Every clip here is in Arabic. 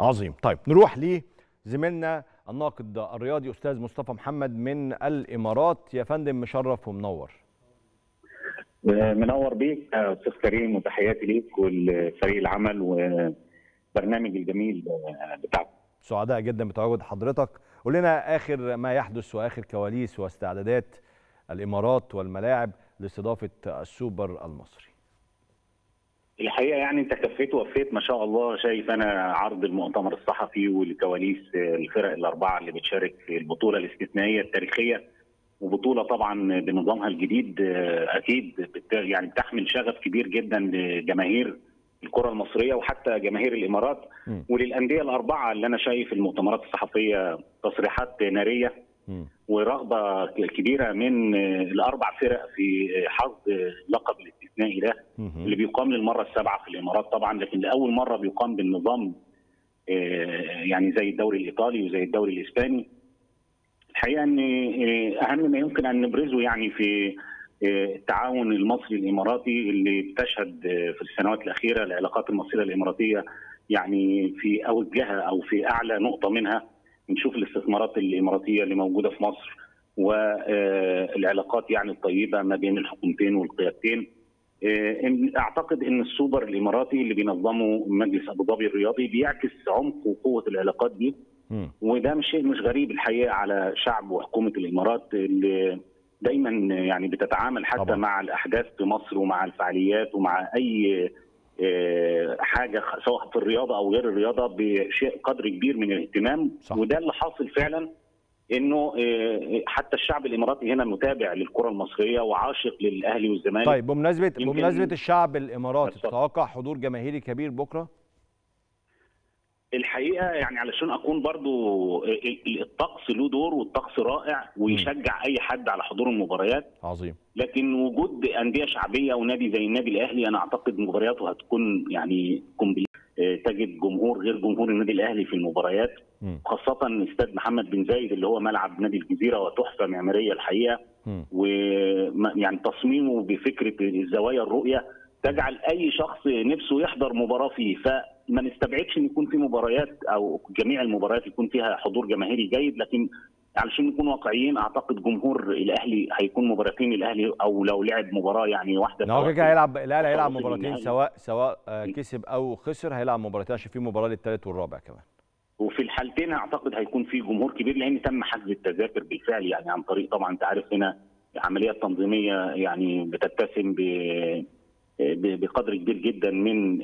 عظيم. طيب نروح لزميلنا الناقد الرياضي أستاذ مصطفى محمد من الإمارات. يا فندم مشرف ومنور. منور بيك يا أستاذ كريم، وتحياتي ليك ولفريق العمل وبرنامج الجميل بتاعك. سعداء جدا بتواجد حضرتك. قول لنا آخر ما يحدث وآخر كواليس واستعدادات الإمارات والملاعب لاستضافة السوبر المصري. الحقيقه يعني انت كفيت ووفيت ما شاء الله. شايف انا عرض المؤتمر الصحفي والكواليس الفرق الاربعه اللي بتشارك في البطوله الاستثنائيه التاريخيه، وبطوله طبعا بنظامها الجديد اكيد يعني بتحمل شغف كبير جدا لجماهير الكره المصريه وحتى جماهير الامارات وللانديه الاربعه اللي انا شايف المؤتمرات الصحفيه تصريحات ناريه ورغبه كبيره من الاربع فرق في حظ لقب الاستثنائي ده اللي بيقام للمره السابعه في الامارات طبعا، لكن لاول مره بيقام بالنظام يعني زي الدوري الايطالي وزي الدوري الاسباني. الحقيقه ان اهم ما يمكن ان نبرزه يعني في التعاون المصري الاماراتي اللي بتشهد في السنوات الاخيره العلاقات المصريه الاماراتيه يعني في اوجها او في اعلى نقطه منها. نشوف الاستثمارات الاماراتيه اللي موجوده في مصر والعلاقات يعني الطيبه ما بين الحكومتين والقيادتين. اعتقد ان السوبر الاماراتي اللي بينظمه مجلس ابو ظبي الرياضي بيعكس عمق وقوه العلاقات دي، وده مش شيء مش غريب الحقيقه على شعب وحكومه الامارات اللي دايما يعني بتتعامل حتى طبعا مع الاحداث في مصر ومع الفعاليات ومع اي حاجه سواء في الرياضه او غير الرياضه بشيء قدر كبير من الاهتمام. صح. وده اللي حاصل فعلا، انه حتى الشعب الاماراتي هنا متابع للكره المصريه وعاشق للاهلي والزمالك. طيب بمناسبه الشعب الاماراتي، تتوقع حضور جماهيري كبير بكره؟ الحقيقه يعني علشان اكون برضو الطقس له دور والطقس رائع ويشجع اي حد على حضور المباريات. عظيم. لكن وجود انديه شعبيه ونادي زي النادي الاهلي انا اعتقد مبارياته هتكون يعني تجد جمهور غير جمهور النادي الاهلي في المباريات، خاصه استاد محمد بن زايد اللي هو ملعب نادي الجزيره وتحفه معماريه الحقيقه، ويعني تصميمه بفكره الزوايا الرؤيه تجعل اي شخص نفسه يحضر مباراه فيه، فما نستبعدش ان يكون في مباريات او جميع المباريات يكون فيها حضور جماهيري جيد. لكن علشان نكون واقعيين اعتقد جمهور الاهلي هيكون مباراتين الاهلي، او لو لعب مباراه يعني واحده هو كده هيلعب، الاهلي هيلعب مباراتين سواء كسب او خسر هيلعب مباراتين عشان في مباراه للثالث والرابع كمان. وفي الحالتين اعتقد هيكون في جمهور كبير لان تم حجز التذاكر بالفعل يعني عن طريق طبعا انت عارف هنا العمليه التنظيميه يعني بتتسم بقدر كبير جدا من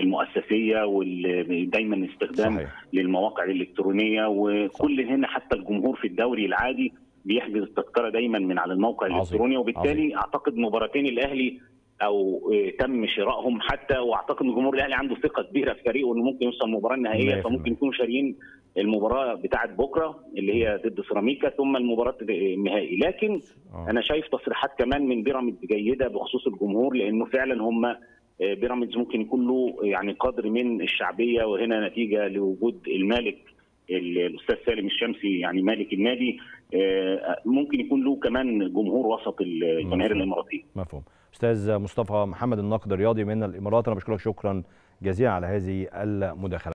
المؤسسيه ودايما استخدام صحيح للمواقع الالكترونيه وكل صح. هنا حتى الجمهور في الدوري العادي بيحجز التذكره دايما من على الموقع الالكتروني، وبالتالي عظيم. اعتقد مباراتين الاهلي او تم شرائهم حتى، واعتقد جمهور الاهلي عنده ثقه كبيره في فريقه انه ممكن يوصل المباراه النهائيه، فممكن يكونوا شاريين المباراه بتاعه بكره اللي هي ضد سراميكا ثم المباراه النهائي. لكن انا شايف تصريحات كمان من بيراميدز جيده بخصوص الجمهور، لانه فعلا هم بيراميدز ممكن يكون له يعني قدر من الشعبيه، وهنا نتيجه لوجود المالك الاستاذ سالم الشمسي يعني مالك النادي ممكن يكون له كمان جمهور وسط الجماهير الاماراتيه. مفهوم. استاذ مصطفى محمد الناقد الرياضي من الامارات، انا بشكرك شكرا جزيلا على هذه المداخله.